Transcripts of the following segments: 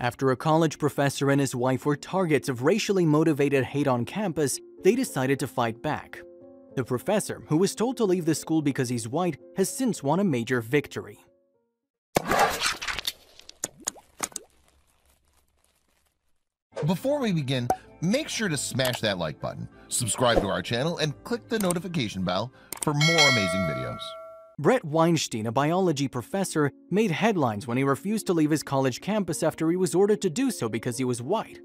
After a college professor and his wife were targets of racially motivated hate on campus, they decided to fight back. The professor, who was told to leave the school because he's white, has since won a major victory. Before we begin, make sure to smash that like button, subscribe to our channel, and click the notification bell for more amazing videos. Bret Weinstein, a biology professor, made headlines when he refused to leave his college campus after he was ordered to do so because he was white.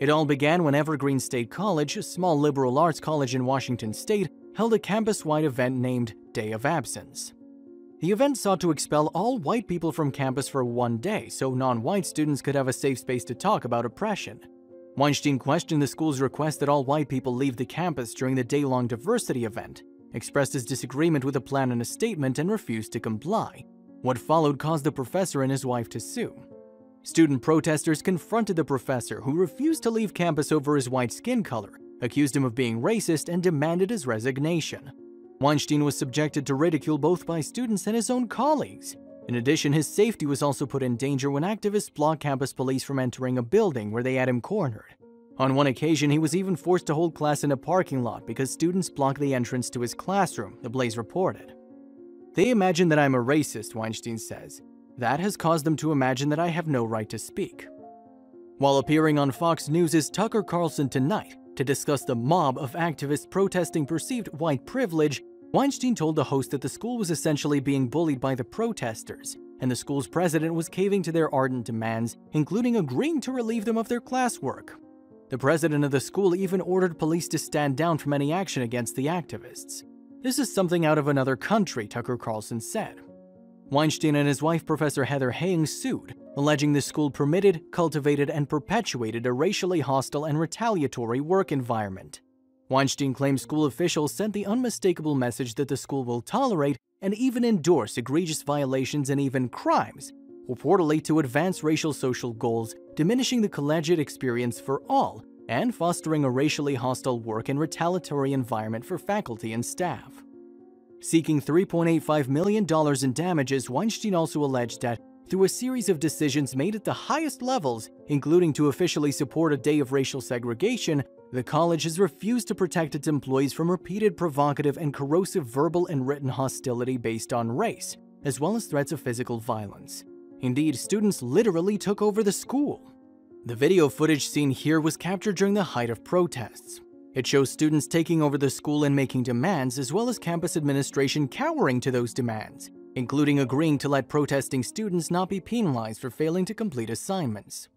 It all began when Evergreen State College, a small liberal arts college in Washington state, held a campus-wide event named Day of Absence. The event sought to expel all white people from campus for one day so non-white students could have a safe space to talk about oppression. Weinstein questioned the school's request that all white people leave the campus during the day-long diversity event, expressed his disagreement with the plan in a statement, and refused to comply. What followed caused the professor and his wife to sue. Student protesters confronted the professor, who refused to leave campus over his white skin color, accused him of being racist, and demanded his resignation. Weinstein was subjected to ridicule both by students and his own colleagues. In addition, his safety was also put in danger when activists blocked campus police from entering a building where they had him cornered. On one occasion, he was even forced to hold class in a parking lot because students blocked the entrance to his classroom, the Blaze reported. "They imagine that I'm a racist," Weinstein says. "That has caused them to imagine that I have no right to speak." While appearing on Fox News' Tucker Carlson Tonight to discuss the mob of activists protesting perceived white privilege, Weinstein told the host that the school was essentially being bullied by the protesters, and the school's president was caving to their ardent demands, including agreeing to relieve them of their classwork. The president of the school even ordered police to stand down from any action against the activists. "This is something out of another country," Tucker Carlson said. Weinstein and his wife, Professor Heather Heying, sued, alleging the school permitted, cultivated, and perpetuated a racially hostile and retaliatory work environment. Weinstein claims school officials sent the unmistakable message that the school will tolerate and even endorse egregious violations and even crimes, reportedly to advance racial social goals, diminishing the collegiate experience for all, and fostering a racially hostile work and retaliatory environment for faculty and staff. Seeking $3.85 million in damages, Weinstein also alleged that, through a series of decisions made at the highest levels, including to officially support a day of racial segregation, the college has refused to protect its employees from repeated provocative and corrosive verbal and written hostility based on race, as well as threats of physical violence. Indeed, students literally took over the school. The video footage seen here was captured during the height of protests. It shows students taking over the school and making demands, as well as campus administration cowering to those demands, including agreeing to let protesting students not be penalized for failing to complete assignments.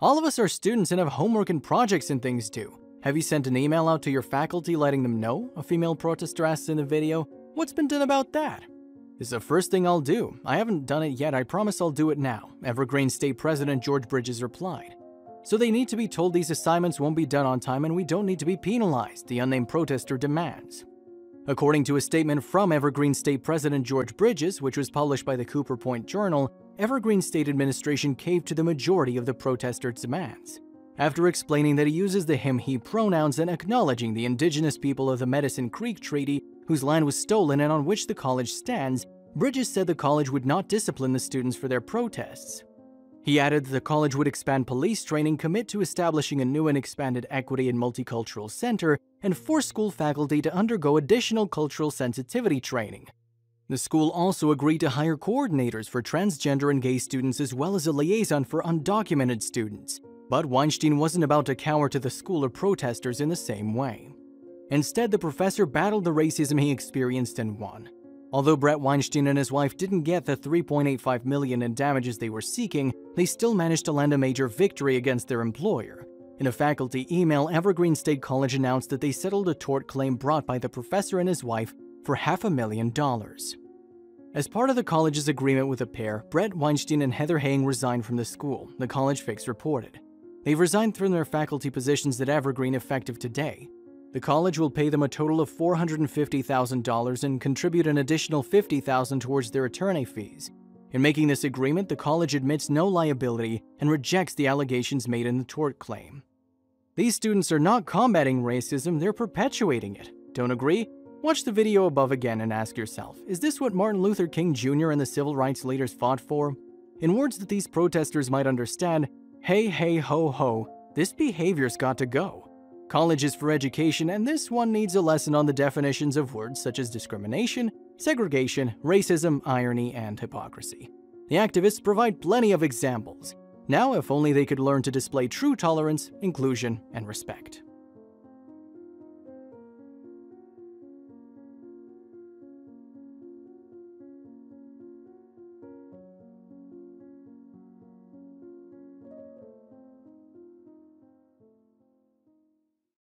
"All of us are students and have homework and projects and things due. Have you sent an email out to your faculty letting them know?" a female protester asks in the video. "What's been done about that?" "It's the first thing I'll do. I haven't done it yet. I promise I'll do it now," Evergreen State President George Bridges replied. "So they need to be told these assignments won't be done on time and we don't need to be penalized," the unnamed protester demands. According to a statement from Evergreen State President George Bridges, which was published by the Cooper Point Journal, Evergreen State administration caved to the majority of the protesters' demands. After explaining that he uses the him-he pronouns and acknowledging the indigenous people of the Medicine Creek Treaty, whose land was stolen and on which the college stands, Bridges said the college would not discipline the students for their protests. He added that the college would expand police training, commit to establishing a new and expanded equity and multicultural center, and force school faculty to undergo additional cultural sensitivity training. The school also agreed to hire coordinators for transgender and gay students as well as a liaison for undocumented students. But Weinstein wasn't about to cower to the school or protesters in the same way. Instead, the professor battled the racism he experienced and won. Although Bret Weinstein and his wife didn't get the $3.85 million in damages they were seeking, they still managed to land a major victory against their employer. In a faculty email, Evergreen State College announced that they settled a tort claim brought by the professor and his wife for $500,000. As part of the college's agreement with the pair, Bret Weinstein and Heather Heying resigned from the school, the College Fix reported. They've resigned from their faculty positions at Evergreen effective today. The college will pay them a total of $450,000 and contribute an additional $50,000 towards their attorney fees. In making this agreement, the college admits no liability and rejects the allegations made in the tort claim. "These students are not combating racism, they're perpetuating it. Don't agree? Watch the video above again and ask yourself, is this what Martin Luther King Jr. and the civil rights leaders fought for?" In words that these protesters might understand, Hey, hey, ho, ho, this behavior's got to go. College is for education, and this one needs a lesson on the definitions of words such as discrimination, segregation, racism, irony, and hypocrisy. The activists provide plenty of examples. Now, if only they could learn to display true tolerance, inclusion, and respect.